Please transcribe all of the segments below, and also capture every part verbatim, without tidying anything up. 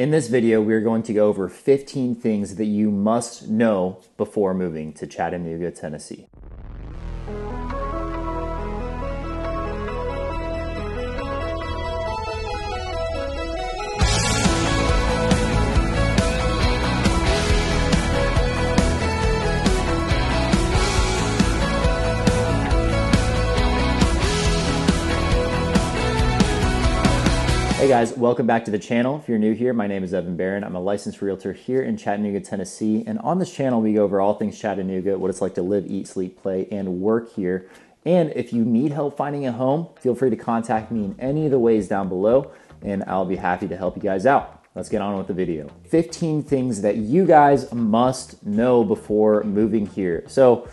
In this video, we're going to go over fifteen things that you must know before moving to Chattanooga, Tennessee. Hey guys, welcome back to the channel. If you're new here, my name is Evan Barron. I'm a licensed realtor here in Chattanooga, Tennessee. And on this channel, we go over all things Chattanooga, what it's like to live, eat, sleep, play, and work here. And if you need help finding a home, feel free to contact me in any of the ways down below, and I'll be happy to help you guys out. Let's get on with the video. fifteen things that you guys must know before moving here. So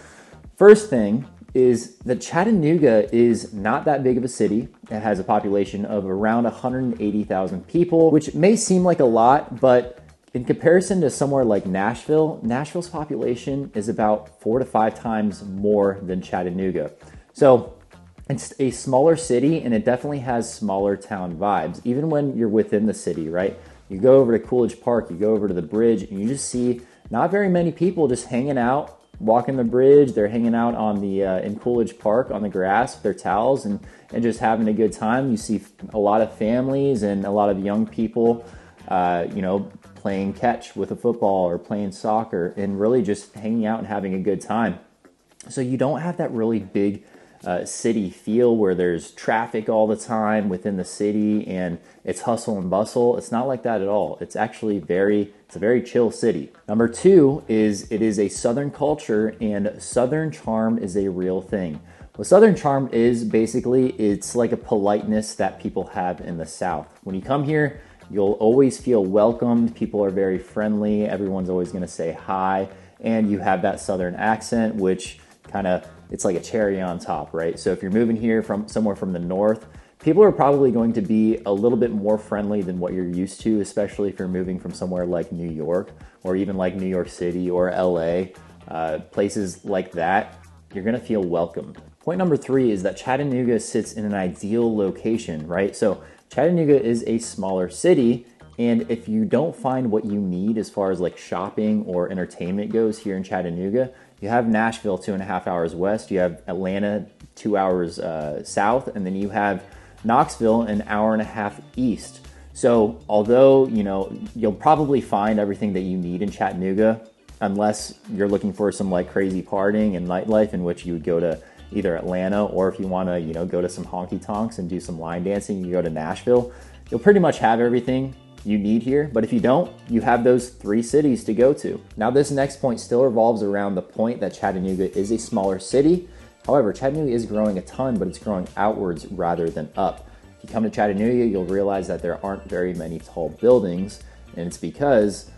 first thing is that Chattanooga is not that big of a city. It has a population of around one hundred eighty thousand people, which may seem like a lot, but in comparison to somewhere like Nashville, Nashville's population is about four to five times more than Chattanooga. So it's a smaller city, and it definitely has smaller town vibes, even when you're within the city, right? You go over to Coolidge Park, you go over to the bridge, and you just see not very many people just hanging out, walking the bridge. They're hanging out on the uh, in Coolidge Park on the grass with their towels and, and just having a good time. You see a lot of families and a lot of young people, uh, you know, playing catch with a football or playing soccer and really just hanging out and having a good time. So you don't have that really big uh, city feel where there's traffic all the time within the city and it's hustle and bustle. It's not like that at all. It's actually very It's a very chill city. Number two is it is a Southern culture, and Southern charm is a real thing. What Southern charm is basically, it's like a politeness that people have in the South. When you come here, you'll always feel welcomed. People are very friendly. Everyone's always gonna say hi. And you have that Southern accent, which kind of, it's like a cherry on top, right? So if you're moving here from somewhere from the North, people are probably going to be a little bit more friendly than what you're used to, especially if you're moving from somewhere like New York or even like New York City or L A, uh, places like that. You're gonna feel welcome. Point number three is that Chattanooga sits in an ideal location, right? So Chattanooga is a smaller city, and if you don't find what you need as far as like shopping or entertainment goes here in Chattanooga, you have Nashville two and a half hours west, you have Atlanta two hours uh, south, and then you have Knoxville an hour and a half east. So although, you know, you'll probably find everything that you need in Chattanooga, unless you're looking for some like crazy partying and nightlife, in which you would go to either Atlanta, or if you want to, you know, go to some honky tonks and do some line dancing, you go to Nashville. You'll pretty much have everything you need here, but if you don't, you have those three cities to go to. Now this next point still revolves around the point that Chattanooga is a smaller city. However, Chattanooga is growing a ton, but it's growing outwards rather than up. If you come to Chattanooga, you'll realize that there aren't very many tall buildings, and it's because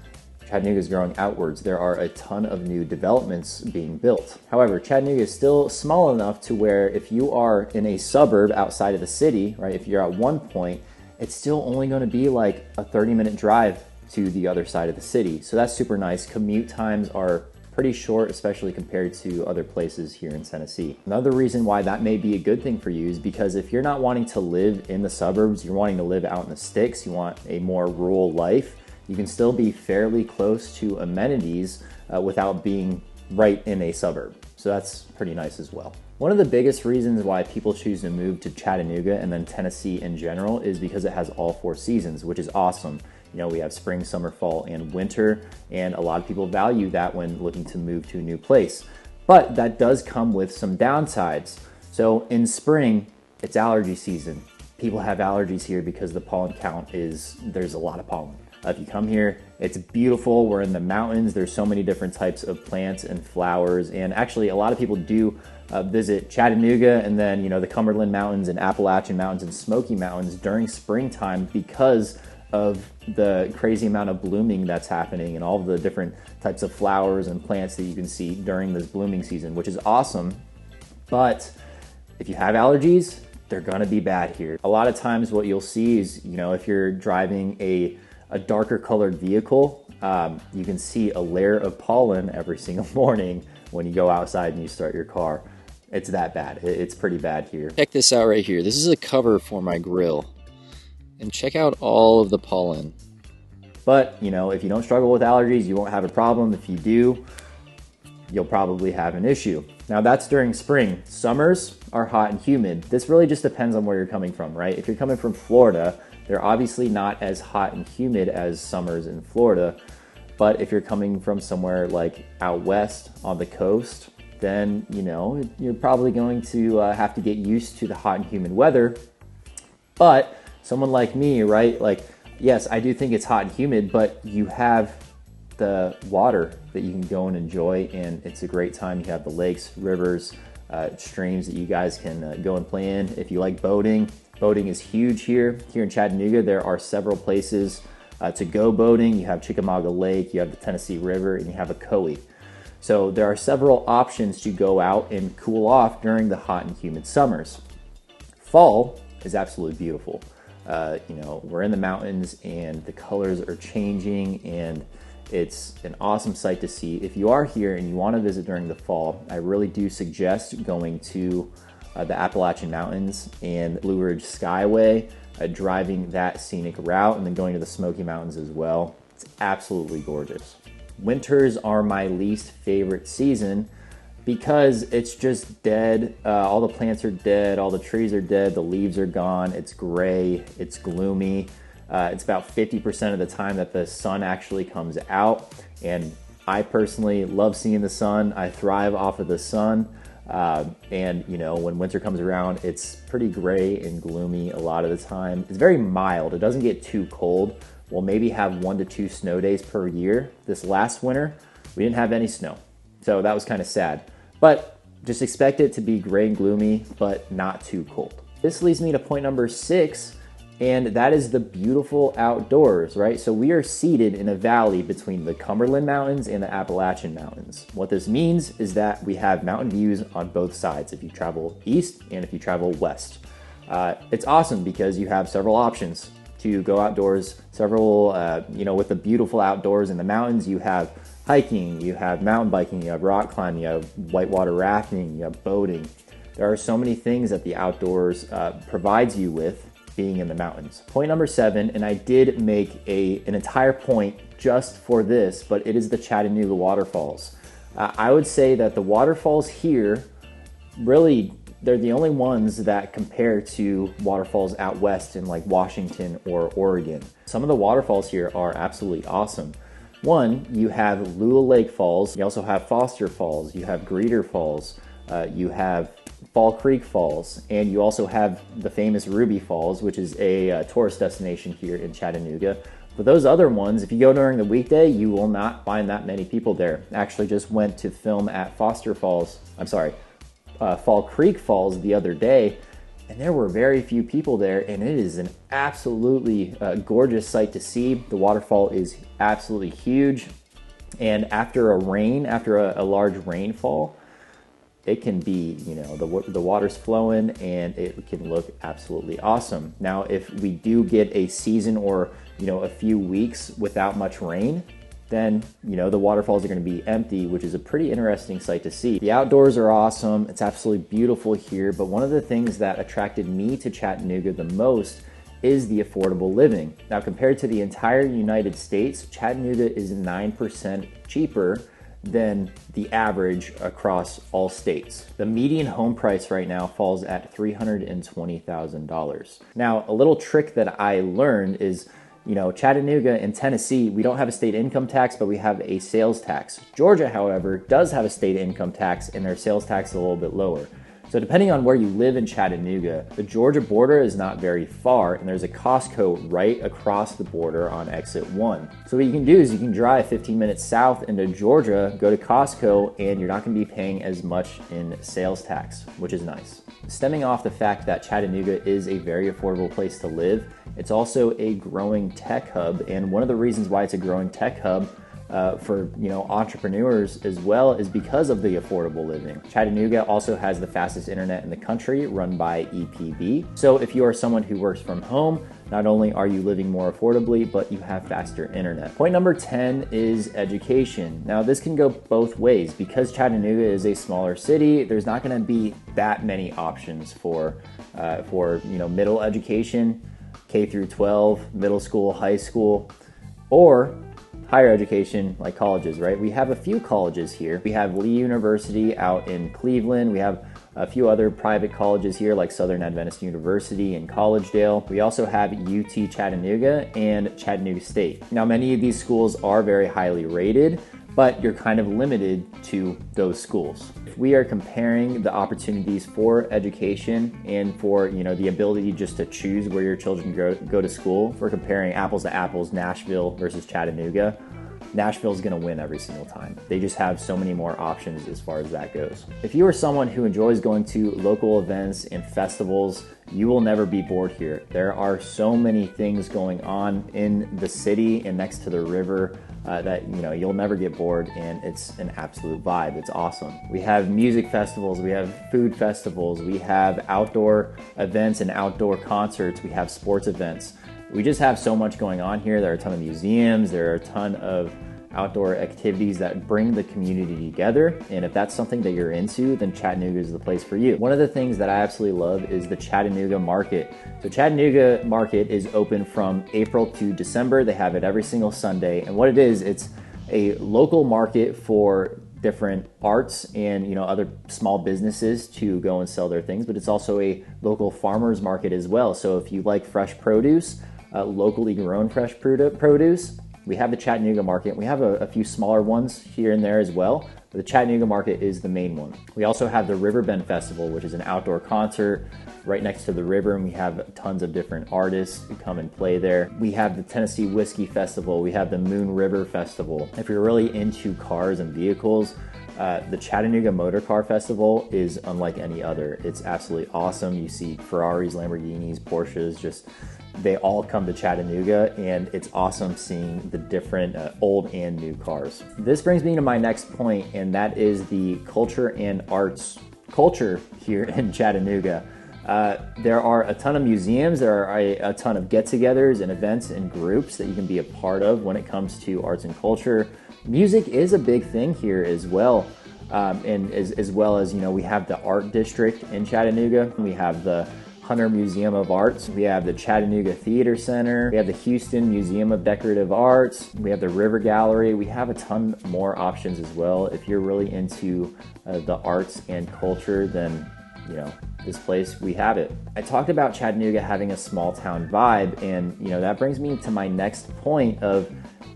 Chattanooga is growing outwards. There are a ton of new developments being built. However, Chattanooga is still small enough to where if you are in a suburb outside of the city, right, if you're at one point, it's still only going to be like a thirty minute drive to the other side of the city. So that's super nice. Commute times are pretty short, especially compared to other places here in Tennessee. Another reason why that may be a good thing for you is because if you're not wanting to live in the suburbs, you're wanting to live out in the sticks, you want a more rural life, you can still be fairly close to amenities uh, without being right in a suburb. So that's pretty nice as well. One of the biggest reasons why people choose to move to Chattanooga and then Tennessee in general is because it has all four seasons, which is awesome. You know, we have spring, summer, fall, and winter, and a lot of people value that when looking to move to a new place. But that does come with some downsides. So in spring, it's allergy season. People have allergies here because the pollen count is, there's a lot of pollen. If you come here, it's beautiful. We're in the mountains. There's so many different types of plants and flowers. And actually, a lot of people do uh, visit Chattanooga and then, you know, the Cumberland Mountains and Appalachian Mountains and Smoky Mountains during springtime because of the crazy amount of blooming that's happening and all the different types of flowers and plants that you can see during this blooming season, which is awesome. But if you have allergies, they're gonna be bad here. A lot of times what you'll see is, you know, if you're driving a, a darker colored vehicle, um, you can see a layer of pollen every single morning when you go outside and you start your car. It's that bad. It's pretty bad here. Check this out right here. This is a cover for my grill. And check out all of the pollen. But, you know, if you don't struggle with allergies, you won't have a problem. If you do, you'll probably have an issue. Now that's during spring. Summers are hot and humid. This really just depends on where you're coming from, right? If you're coming from Florida, they're obviously not as hot and humid as summers in Florida. But if you're coming from somewhere like out west on the coast, then, you know, you're probably going to uh, have to get used to the hot and humid weather. But someone like me, right? Like, yes, I do think it's hot and humid, but you have the water that you can go and enjoy, and it's a great time. You have the lakes, rivers, uh, streams that you guys can uh, go and play in. If you like boating, boating is huge here. Here in Chattanooga, there are several places uh, to go boating. You have Chickamauga Lake, you have the Tennessee River, and you have Ocoee. So there are several options to go out and cool off during the hot and humid summers. Fall is absolutely beautiful. Uh, you know, we're in the mountains and the colors are changing, and it's an awesome sight to see. If you are here and you want to visit during the fall, I really do suggest going to uh, the Appalachian Mountains and Blue Ridge Skyway, uh, driving that scenic route, and then going to the Smoky Mountains as well. It's absolutely gorgeous. Winters are my least favorite season because it's just dead. Uh, all the plants are dead, all the trees are dead, the leaves are gone, it's gray, it's gloomy. Uh, it's about fifty percent of the time that the sun actually comes out. And I personally love seeing the sun. I thrive off of the sun. Uh, and you know, when winter comes around, it's pretty gray and gloomy a lot of the time. It's very mild. It doesn't get too cold. We'll maybe have one to two snow days per year. This last winter, we didn't have any snow. So that was kind of sad, but just expect it to be gray and gloomy, but not too cold. This leads me to point number six, and that is the beautiful outdoors, right? So we are seated in a valley between the Cumberland Mountains and the Appalachian Mountains. What this means is that we have mountain views on both sides if you travel east and if you travel west. Uh, it's awesome because you have several options to go outdoors, several, uh, you know, with the beautiful outdoors in the mountains, you have hiking, you have mountain biking, you have rock climbing, you have whitewater rafting, you have boating. There are so many things that the outdoors uh, provides you with being in the mountains. Point number seven, and I did make a, an entire point just for this, but it is the Chattanooga waterfalls. Uh, I would say that the waterfalls here, really, they're the only ones that compare to waterfalls out west in like Washington or Oregon. Some of the waterfalls here are absolutely awesome. One, you have Lula Lake Falls, you also have Foster Falls, you have Greeter Falls, uh, you have Fall Creek Falls, and you also have the famous Ruby Falls, which is a uh, tourist destination here in Chattanooga. But those other ones, if you go during the weekday, you will not find that many people there. Actually just went to film at Foster Falls, I'm sorry, uh, Fall Creek Falls the other day, and there were very few people there, and it is an absolutely uh, gorgeous sight to see. The waterfall is absolutely huge, and after a rain, after a, a large rainfall, it can be, you know, the, the water's flowing and it can look absolutely awesome. Now, if we do get a season or, you know, a few weeks without much rain, then, you know, the waterfalls are going to be empty, which is a pretty interesting sight to see. The outdoors are awesome. It's absolutely beautiful here. But one of the things that attracted me to Chattanooga the most is the affordable living. Now, compared to the entire United States, Chattanooga is nine percent cheaper than the average across all states. The median home price right now falls at three hundred twenty thousand dollars. Now, a little trick that I learned is, you know, Chattanooga and Tennessee, we don't have a state income tax, but we have a sales tax. Georgia, however, does have a state income tax, and their sales tax is a little bit lower. So depending on where you live in Chattanooga, the Georgia border is not very far, and there's a Costco right across the border on exit one. So what you can do is you can drive fifteen minutes south into Georgia, go to Costco, and you're not gonna be paying as much in sales tax, which is nice. Stemming off the fact that Chattanooga is a very affordable place to live, it's also a growing tech hub, and one of the reasons why it's a growing tech hub Uh, for you know entrepreneurs as well is because of the affordable living. Chattanooga also has the fastest internet in the country, run by E P B. So if you are someone who works from home, not only are you living more affordably, but you have faster internet. Point number ten is education. Now this can go both ways. Because Chattanooga is a smaller city, there's not going to be that many options for uh, for you know middle education, K through twelve, middle school, high school. or higher education like colleges, right? We have a few colleges here. We have Lee University out in Cleveland. We have a few other private colleges here like Southern Adventist University and Collegedale. We also have U T Chattanooga and Chattanooga State. Now, many of these schools are very highly rated, but you're kind of limited to those schools. If we are comparing the opportunities for education and for, you know, the ability just to choose where your children go, go to school, if we're comparing apples to apples, Nashville versus Chattanooga, Nashville's gonna win every single time. They just have so many more options as far as that goes. If you are someone who enjoys going to local events and festivals, you will never be bored here. There are so many things going on in the city and next to the river uh, that, you know, you'll never get bored, and it's an absolute vibe. It's awesome. We have music festivals, we have food festivals, we have outdoor events and outdoor concerts, we have sports events. We just have so much going on here. There are a ton of museums, there are a ton of outdoor activities that bring the community together. And if that's something that you're into, then Chattanooga is the place for you. One of the things that I absolutely love is the Chattanooga Market. So Chattanooga Market is open from April to December. They have it every single Sunday. And what it is, it's a local market for different arts and, you know, other small businesses to go and sell their things, but it's also a local farmers market as well. So if you like fresh produce, Uh, locally grown fresh produce. We have the Chattanooga Market. We have a, a few smaller ones here and there as well. But the Chattanooga Market is the main one. We also have the River Bend Festival, which is an outdoor concert right next to the river, and we have tons of different artists who come and play there. We have the Tennessee Whiskey Festival. We have the Moon River Festival. If you're really into cars and vehicles, Uh, the Chattanooga Motor Car Festival is unlike any other. It's absolutely awesome. You see Ferraris, Lamborghinis, Porsches, just they all come to Chattanooga, and it's awesome seeing the different uh, old and new cars. This brings me to my next point, and that is the culture and arts culture here in Chattanooga. Uh, there are a ton of museums, there are a, a ton of get-togethers and events and groups that you can be a part of when it comes to arts and culture. Music is a big thing here as well, um, and as, as well as, you know, we have the art district in Chattanooga. We have the Hunter Museum of Arts. We have the Chattanooga Theater Center. We have the Houston Museum of Decorative Arts. We have the River Gallery. We have a ton more options as well. If you're really into uh, the arts and culture, then, you know, this place, we have it. I talked about Chattanooga having a small town vibe, and, you know, that brings me to my next point of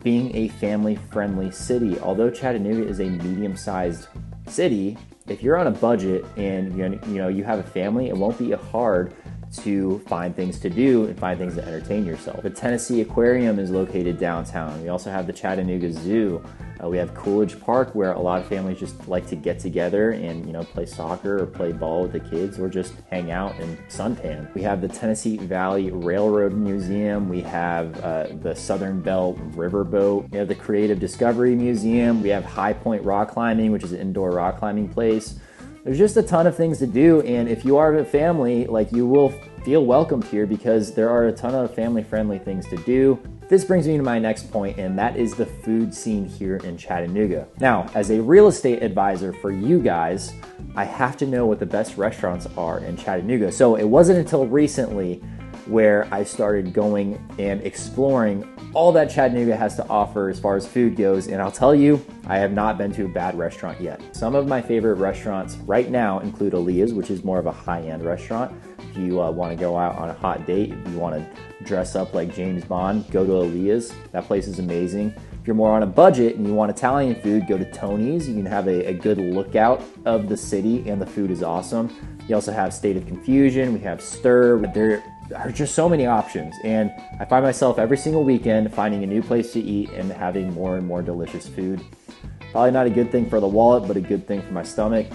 being a family-friendly city. Although Chattanooga is a medium-sized city, if you're on a budget and, you know, you have a family, it won't be hard to find things to do and find things to entertain yourself. The Tennessee Aquarium is located downtown. We also have the Chattanooga Zoo. Uh, we have Coolidge Park, where a lot of families just like to get together and, you know, play soccer or play ball with the kids or just hang out and suntan. We have the Tennessee Valley Railroad Museum. We have uh, the Southern Belle Riverboat. We have the Creative Discovery Museum. We have High Point Rock Climbing, which is an indoor rock climbing place. There's just a ton of things to do, and if you are a family, like, you will feel welcomed here because there are a ton of family-friendly things to do. This brings me to my next point, and that is the food scene here in Chattanooga. Now, as a real estate advisor for you guys, I have to know what the best restaurants are in Chattanooga. So it wasn't until recently where I started going and exploring all that Chattanooga has to offer as far as food goes, and I'll tell you, I have not been to a bad restaurant yet. Some of my favorite restaurants right now include Aaliyah's, which is more of a high-end restaurant. If you uh, want to go out on a hot date, if you want to dress up like James Bond, go to Aaliyah's. That place is amazing. If you're more on a budget and you want Italian food, go to Tony's. You can have a, a good lookout of the city, and the food is awesome. You also have State of Confusion, we have Stir. There are just so many options, and I find myself every single weekend finding a new place to eat and having more and more delicious food. Probably not a good thing for the wallet, but a good thing for my stomach.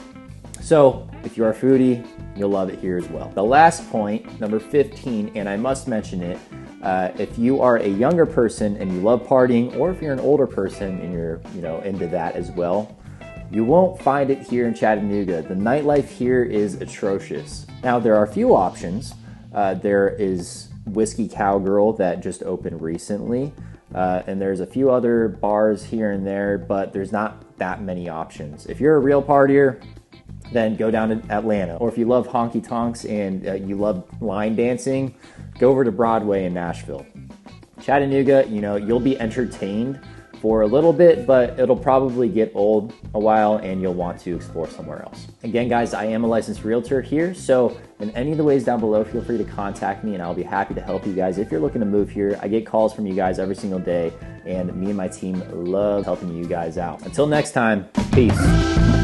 So if you're a foodie, you'll love it here as well. The last point, number fifteen, and I must mention it, uh, if you are a younger person and you love partying, or if you're an older person and you're, you know, into that as well, you won't find it here in Chattanooga. The nightlife here is atrocious. Now, there are a few options. Uh, there is Whiskey Cowgirl that just opened recently, uh, and there's a few other bars here and there, but there's not that many options. If you're a real partier, then go down to Atlanta. Or if you love honky-tonks and uh, you love line dancing, go over to Broadway in Nashville. Chattanooga, you know, you'll be entertained for a little bit, but it'll probably get old a while and you'll want to explore somewhere else. Again, guys, I am a licensed realtor here, so in any of the ways down below, feel free to contact me and I'll be happy to help you guys if you're looking to move here. I get calls from you guys every single day, and me and my team love helping you guys out. Until next time, peace.